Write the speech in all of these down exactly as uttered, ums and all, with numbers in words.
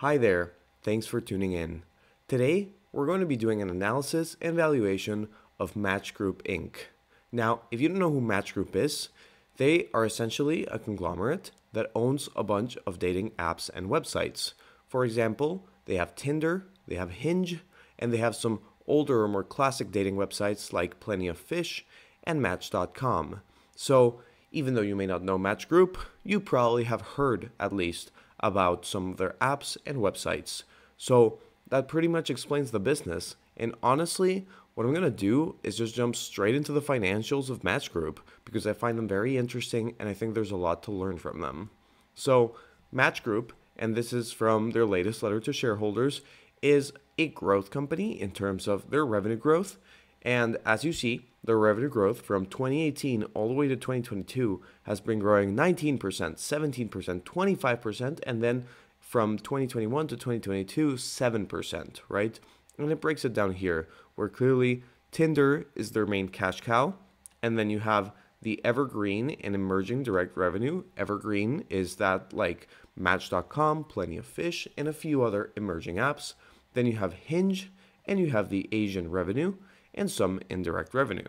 Hi there, thanks for tuning in. Today, we're going to be doing an analysis and valuation of Match Group Incorporated. Now, if you don't know who Match Group is, they are essentially a conglomerate that owns a bunch of dating apps and websites. For example, they have Tinder, they have Hinge, and they have some older or more classic dating websites like Plenty of Fish and Match dot com. So, even though you may not know Match Group, you probably have heard, at least, about some of their apps and websites. So that pretty much explains the business. And honestly, what I'm going to do is just jump straight into the financials of Match Group because I find them very interesting and I think there's a lot to learn from them. So Match Group, and this is from their latest letter to shareholders, is a growth company in terms of their revenue growth. And as you see, their revenue growth from twenty eighteen all the way to twenty twenty-two has been growing nineteen percent, seventeen percent, twenty-five percent, and then from twenty twenty-one to twenty twenty-two, seven percent, right? And it breaks it down here, where clearly Tinder is their main cash cow, and then you have the evergreen and emerging direct revenue. Evergreen is that like Match dot com, Plenty of Fish, and a few other emerging apps. Then you have Hinge, and you have the Asian revenue, and some indirect revenue.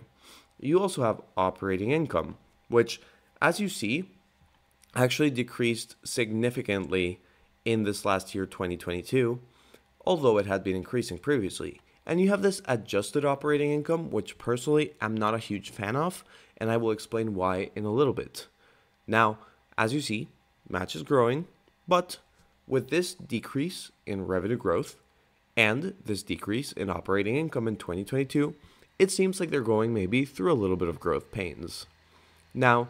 You also have operating income, which, as you see, actually decreased significantly in this last year, twenty twenty-two, although it had been increasing previously. And you have this adjusted operating income, which personally I'm not a huge fan of, and I will explain why in a little bit. Now, as you see, Match is growing, but with this decrease in revenue growth, and this decrease in operating income in twenty twenty-two, it seems like they're going maybe through a little bit of growth pains. Now,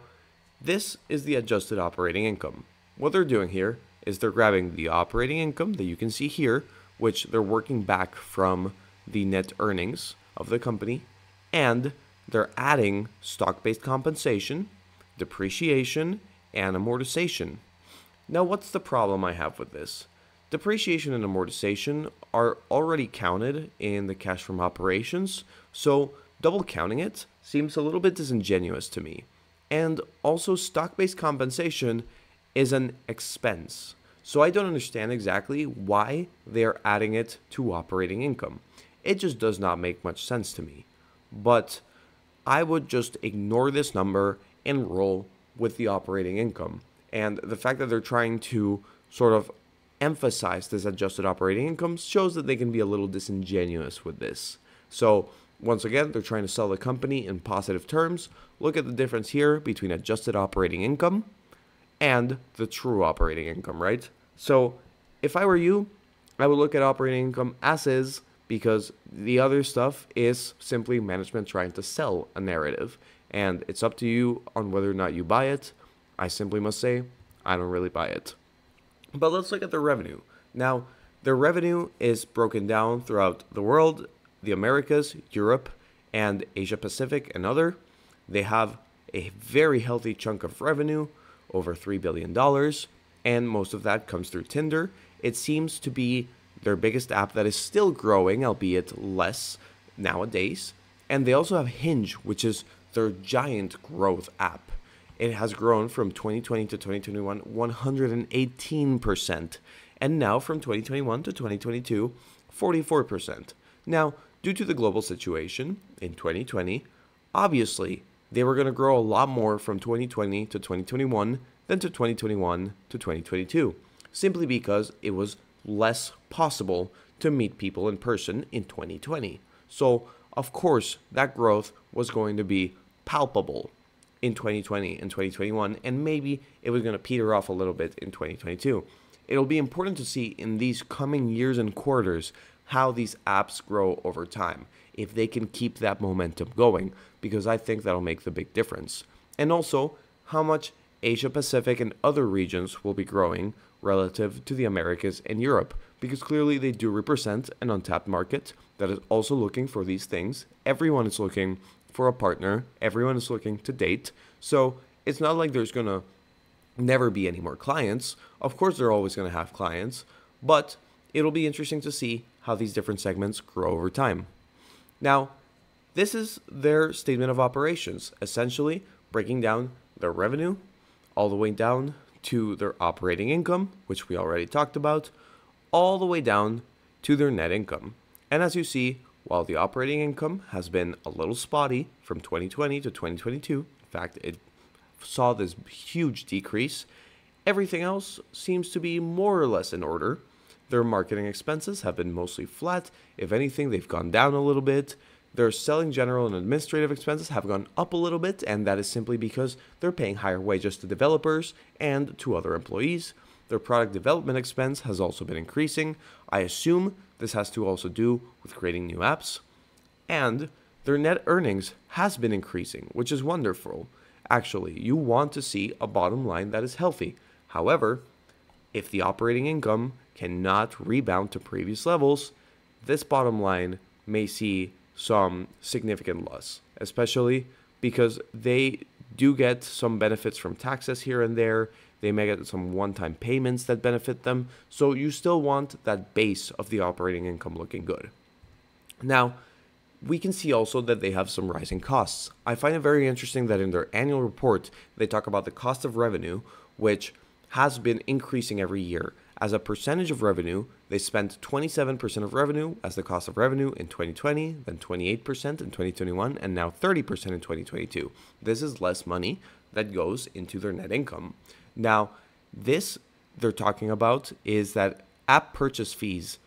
this is the adjusted operating income. What they're doing here is they're grabbing the operating income that you can see here, which they're working back from the net earnings of the company, and they're adding stock-based compensation, depreciation, and amortization. Now, what's the problem I have with this? Depreciation and amortization are already counted in the cash from operations, so double counting it seems a little bit disingenuous to me. And also, stock-based compensation is an expense, so I don't understand exactly why they are adding it to operating income. It just does not make much sense to me. But I would just ignore this number and roll with the operating income. And the fact that they're trying to sort of emphasized as adjusted operating income shows that they can be a little disingenuous with this. So once again, they're trying to sell the company in positive terms. Look at the difference here between adjusted operating income and the true operating income, right? So if I were you, I would look at operating income as is, because the other stuff is simply management trying to sell a narrative, and it's up to you on whether or not you buy it. I simply must say, I don't really buy it. But let's look at their revenue. Now, their revenue is broken down throughout the world, the Americas, Europe, and Asia Pacific and other. They have a very healthy chunk of revenue, over three billion dollars, and most of that comes through Tinder. It seems to be their biggest app that is still growing, albeit less nowadays. And they also have Hinge, which is their giant growth app. It has grown from twenty twenty to twenty twenty-one one hundred eighteen percent, and now from twenty twenty-one to twenty twenty-two, forty-four percent. Now, due to the global situation in twenty twenty, obviously, they were going to grow a lot more from twenty twenty to twenty twenty-one than to twenty twenty-one to twenty twenty-two, simply because it was less possible to meet people in person in twenty twenty. So, of course, that growth was going to be palpable in twenty twenty and twenty twenty-one, and maybe it was going to peter off a little bit in twenty twenty-two. It'll be important to see in these coming years and quarters how these apps grow over time, if they can keep that momentum going, because I think that'll make the big difference. And also, how much Asia Pacific and other regions will be growing relative to the Americas and Europe, because clearly they do represent an untapped market that is also looking for these things. Everyone is looking for a partner, everyone is looking to date, so it's not like there's gonna never be any more clients. Of course, they're always gonna have clients, but it'll be interesting to see how these different segments grow over time. Now, this is their statement of operations, essentially breaking down their revenue all the way down to their operating income, which we already talked about, all the way down to their net income. And as you see, while the operating income has been a little spotty from twenty twenty to twenty twenty-two, in fact, it saw this huge decrease, everything else seems to be more or less in order. Their marketing expenses have been mostly flat. If anything, they've gone down a little bit. Their selling, general, and administrative expenses have gone up a little bit, and that is simply because they're paying higher wages to developers and to other employees. Their product development expense has also been increasing. I assume this has to also do with creating new apps. And their net earnings has been increasing, which is wonderful. Actually, you want to see a bottom line that is healthy. However, if the operating income cannot rebound to previous levels, this bottom line may see some significant loss, especially because they do get some benefits from taxes here and there. They may get some one-time payments that benefit them. So you still want that base of the operating income looking good. Now, we can see also that they have some rising costs. I find it very interesting that in their annual report, they talk about the cost of revenue, which has been increasing every year. As a percentage of revenue, they spent twenty-seven percent of revenue as the cost of revenue in twenty twenty, then twenty-eight percent in twenty twenty-one, and now thirty percent in twenty twenty-two. This is less money that goes into their net income. Now, this they're talking about is that app purchase fees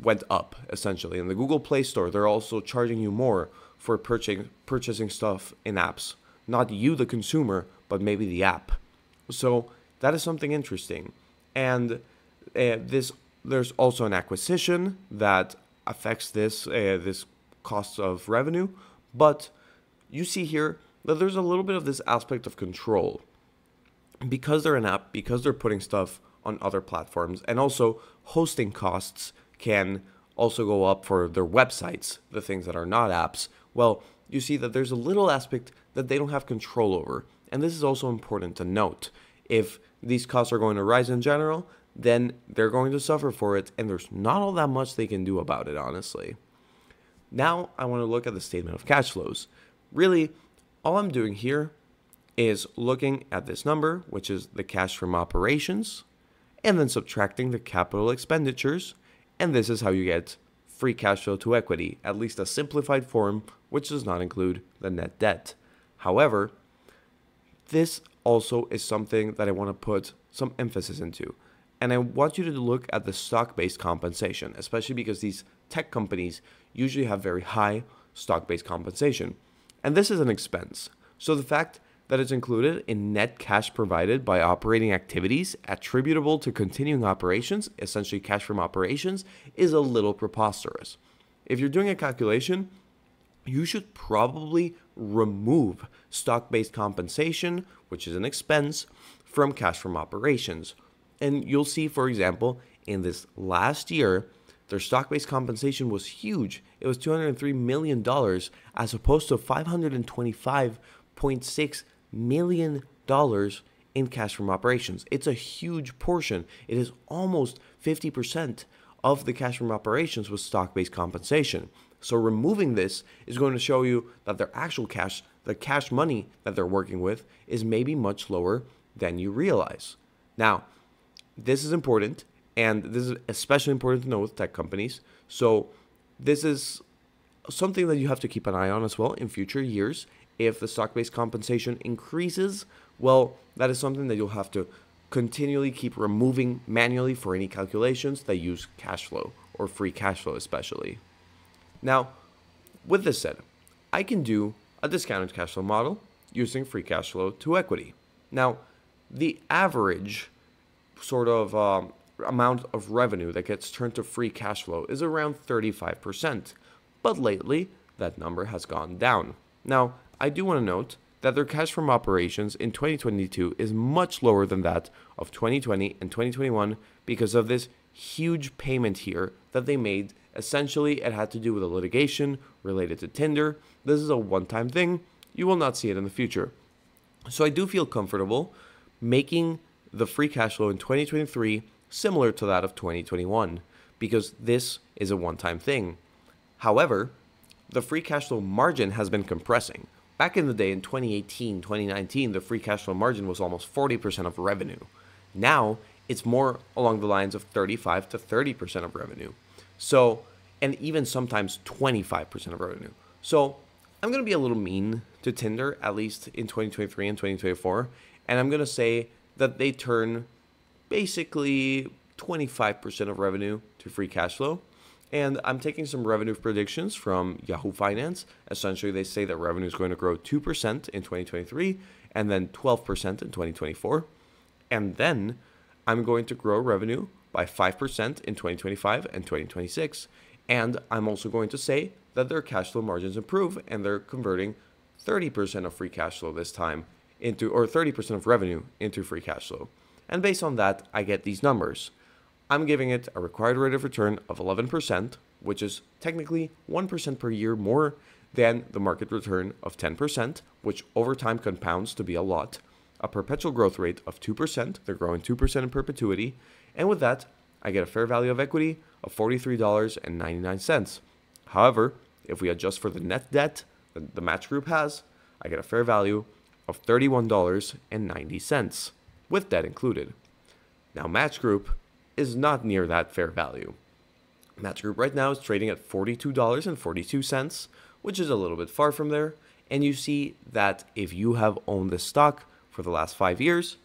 went up, essentially. In the Google Play Store, they're also charging you more for purchasing, purchasing stuff in apps. Not you, the consumer, but maybe the app. So that is something interesting. And uh, this there's also an acquisition that affects this, uh, this cost of revenue. But you see here that there's a little bit of this aspect of control. Because they're an app, because they're putting stuff on other platforms, and also hosting costs can also go up for their websites, the things that are not apps. Well, you see that there's a little aspect that they don't have control over. And this is also important to note. If these costs are going to rise in general, then they're going to suffer for it. And there's not all that much they can do about it, honestly. Now I want to look at the statement of cash flows. Really, all I'm doing here is looking at this number, which is the cash from operations, and then subtracting the capital expenditures. And this is how you get free cash flow to equity, at least a simplified form, which does not include the net debt. However, this also is something that I want to put some emphasis into. And I want you to look at the stock-based compensation, especially because these tech companies usually have very high stock-based compensation. And this is an expense. So the fact that is included in net cash provided by operating activities attributable to continuing operations, essentially cash from operations, is a little preposterous. If you're doing a calculation, you should probably remove stock-based compensation, which is an expense, from cash from operations. And you'll see, for example, in this last year, their stock-based compensation was huge. It was two hundred three million dollars as opposed to five hundred twenty-five point six million dollars in cash from operations. It's a huge portion. It is almost fifty percent of the cash from operations with stock-based compensation. So removing this is going to show you that their actual cash, the cash money that they're working with, is maybe much lower than you realize. Now, this is important, and this is especially important to know with tech companies. So this is something that you have to keep an eye on as well in future years. If the stock-based compensation increases, well, that is something that you'll have to continually keep removing manually for any calculations that use cash flow or free cash flow especially. Now, with this said, I can do a discounted cash flow model using free cash flow to equity. Now, the average sort of um, amount of revenue that gets turned to free cash flow is around thirty-five percent, but lately that number has gone down. Now, I do want to note that their cash from operations in twenty twenty-two is much lower than that of twenty twenty and twenty twenty-one because of this huge payment here that they made. Essentially, it had to do with a litigation related to Tinder. This is a one-time thing. You will not see it in the future. So I do feel comfortable making the free cash flow in twenty twenty-three similar to that of twenty twenty-one because this is a one-time thing. However, the free cash flow margin has been compressing. Back in the day, in twenty eighteen, twenty nineteen, the free cash flow margin was almost forty percent of revenue. Now it's more along the lines of thirty-five to thirty percent of revenue. So, and even sometimes twenty-five percent of revenue. So I'm going to be a little mean to Tinder, at least in twenty twenty-three and twenty twenty-four. And I'm going to say that they turn basically twenty-five percent of revenue to free cash flow. And I'm taking some revenue predictions from Yahoo Finance. Essentially, they say that revenue is going to grow two percent in twenty twenty-three and then twelve percent in twenty twenty-four. And then I'm going to grow revenue by five percent in twenty twenty-five and twenty twenty-six. And I'm also going to say that their cash flow margins improve and they're converting thirty percent of free cash flow this time into, or thirty percent of revenue into free cash flow. And based on that, I get these numbers. I'm giving it a required rate of return of eleven percent, which is technically one percent per year more than the market return of ten percent, which over time compounds to be a lot. A perpetual growth rate of two percent, they're growing two percent in perpetuity. And with that, I get a fair value of equity of forty-three dollars and ninety-nine cents. However, if we adjust for the net debt that the Match Group has, I get a fair value of thirty-one dollars and ninety cents, with debt included. Now, Match Group is not near that fair value. Match Group right now is trading at forty-two dollars and forty-two cents, which is a little bit far from there. And you see that if you have owned this stock for the last five years,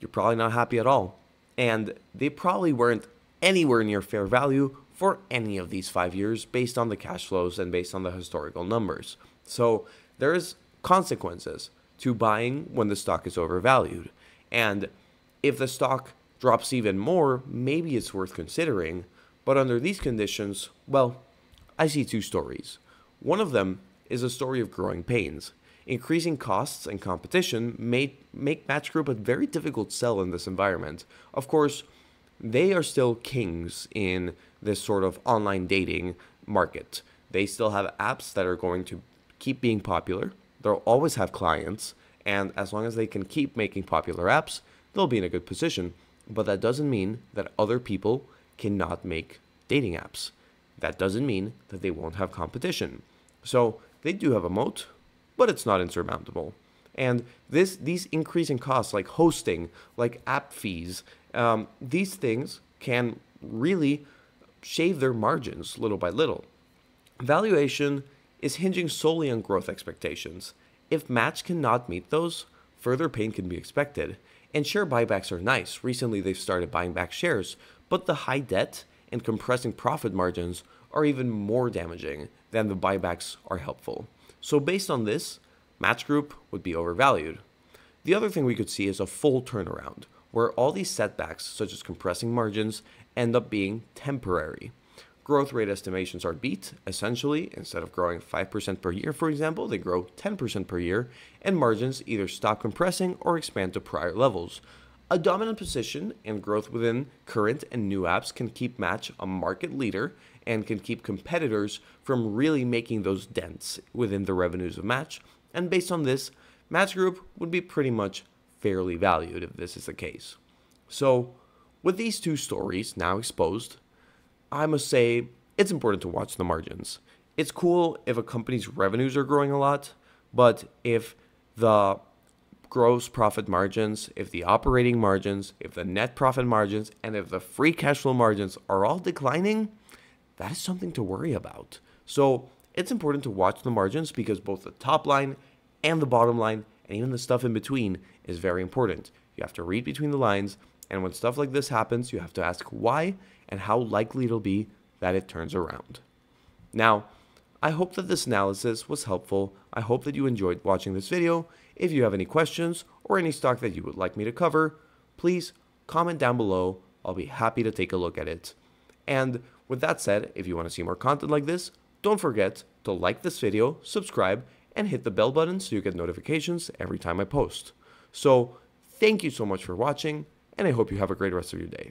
you're probably not happy at all. And they probably weren't anywhere near fair value for any of these five years based on the cash flows and based on the historical numbers. So there is consequences to buying when the stock is overvalued. And if the stock drops even more, maybe it's worth considering. But under these conditions, well, I see two stories. One of them is a story of growing pains. Increasing costs and competition may make Match Group a very difficult sell in this environment. Of course, they are still kings in this sort of online dating market. They still have apps that are going to keep being popular. They'll always have clients. And as long as they can keep making popular apps, they'll be in a good position. But that doesn't mean that other people cannot make dating apps. That doesn't mean that they won't have competition. So they do have a moat, but it's not insurmountable. And this, these increasing costs, like hosting, like app fees, um, these things can really shave their margins little by little. Valuation is hinging solely on growth expectations. If Match cannot meet those, further pain can be expected. And share buybacks are nice. Recently, they've started buying back shares, but the high debt and compressing profit margins are even more damaging than the buybacks are helpful. So based on this, Match Group would be overvalued. The other thing we could see is a full turnaround, where all these setbacks, such as compressing margins, end up being temporary. Growth rate estimations are beat. Essentially, instead of growing five percent per year, for example, they grow ten percent per year, and margins either stop compressing or expand to prior levels. A dominant position and growth within current and new apps can keep Match a market leader and can keep competitors from really making those dents within the revenues of Match. And based on this, Match Group would be pretty much fairly valued if this is the case. So with these two stories now exposed, I must say it's important to watch the margins. It's cool if a company's revenues are growing a lot, but if the gross profit margins, if the operating margins, if the net profit margins, and if the free cash flow margins are all declining, that is something to worry about. So it's important to watch the margins, because both the top line and the bottom line, and even the stuff in between, is very important. You have to read between the lines. And when stuff like this happens, you have to ask why and how likely it'll be that it turns around. Now, I hope that this analysis was helpful. I hope that you enjoyed watching this video. If you have any questions or any stock that you would like me to cover, please comment down below. I'll be happy to take a look at it. And with that said, if you want to see more content like this, don't forget to like this video, subscribe, and hit the bell button so you get notifications every time I post. So thank you so much for watching, and I hope you have a great rest of your day.